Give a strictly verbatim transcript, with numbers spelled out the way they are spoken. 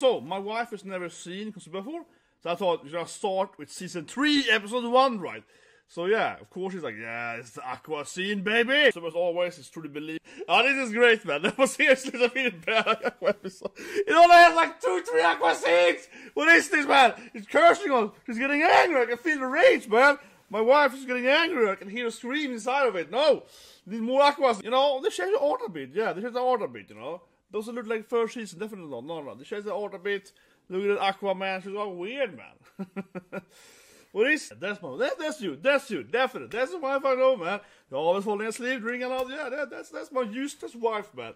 So, my wife has never seen KonoSuba before, so I thought we should start with season three, episode one, right? So yeah, of course she's like, yeah, it's the Aqua scene, baby! So as always, it's truly believed. Oh, this is great, man. That was seriously the feeling bad Aqua episode. It only has like two, three Aqua scenes! What is this, man? It's cursing on. She's getting angry. I can feel the rage, man. My wife is getting angry. I can hear a scream inside of it. No! Need more Aquas. You know, they changed the order a bit. Yeah, they changed the order a bit, you know. Doesn't look like first season, definitely not. No, no, they changed the order a bit. Look at that Aqua, man. She's all weird, man. What is that? That's my that, that's you, that's you, definitely. That's the wife I know, man. You're always falling asleep, drinking out. Yeah, that, that's that's my useless wife, man.